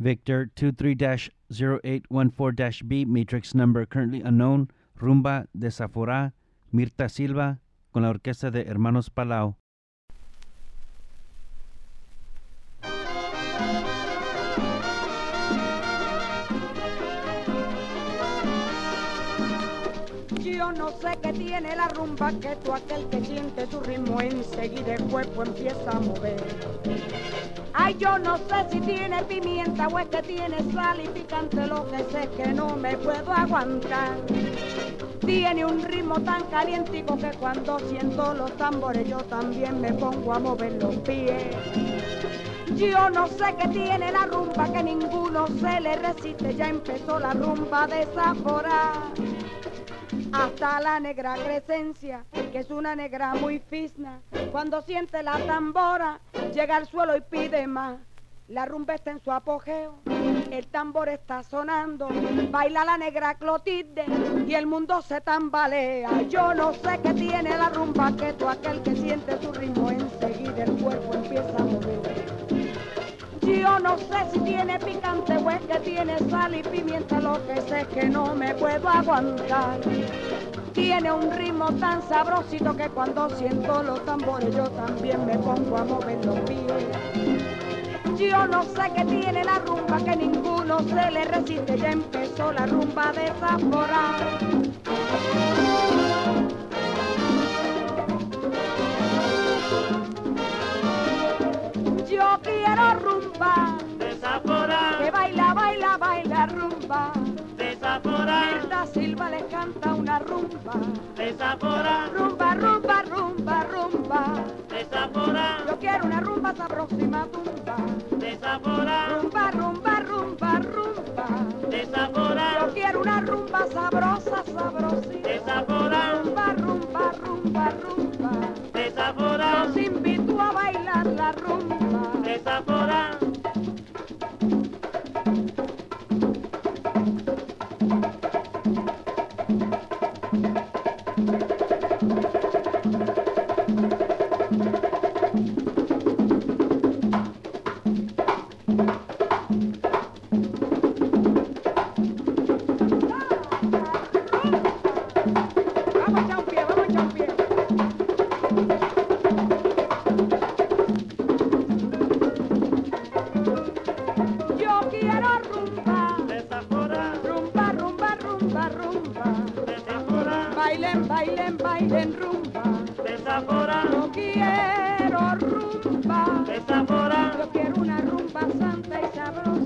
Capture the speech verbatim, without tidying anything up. Victor two three dash zero eight one four dash B, matrix number currently unknown, Rumba Desaforá, Myrta Silva, con la Orquesta de Hermanos Palau. Yo no sé qué tiene la rumba, que tú aquel que siente tu ritmo enseguida el cuerpo empieza a mover. Ay, yo no sé si tiene pimienta o es que tiene sal y picante, lo que sé es que no me puedo aguantar. Tiene un ritmo tan calientico que cuando siento los tambores yo también me pongo a mover los pies. Yo no sé qué tiene la rumba, que ninguno se le resiste, ya empezó la rumba desaforá. Hasta la negra Crescencia, que es una negra muy fisna, cuando siente la tambora, llega al suelo y pide más. La rumba está en su apogeo, el tambor está sonando, baila la negra Clotilde y el mundo se tambalea. Yo no sé qué tiene la rumba, que tú aquel que siente tu ritmo enseguida el cuerpo empieza a mover. Yo no sé si tiene picante o es que tiene sal y pimienta, lo que sé es que no me puedo aguantar. Tiene un ritmo tan sabrosito que cuando siento los tambores yo también me pongo a mover los pies. Yo no sé qué tiene la rumba, que ninguno se le resiste, ya empezó la rumba desaforá. Yo quiero rumba desaforá, que baila, baila, baila rumba desaforá. Myrta Silva le canta una rumba desaforá, rumba, rumba, rumba, rumba desaforá. Yo quiero una rumba sabrósima, rumba desaforá, rumba, rumba, rumba, rumba desaforá. Yo quiero una rumba sabrosa, sabrosita desaforá, rumba, rumba, rumba, rumba desaforá. Los invito a bailar la rumba desaforá. Desaforá, yo quiero una rumba santa y sabrosa.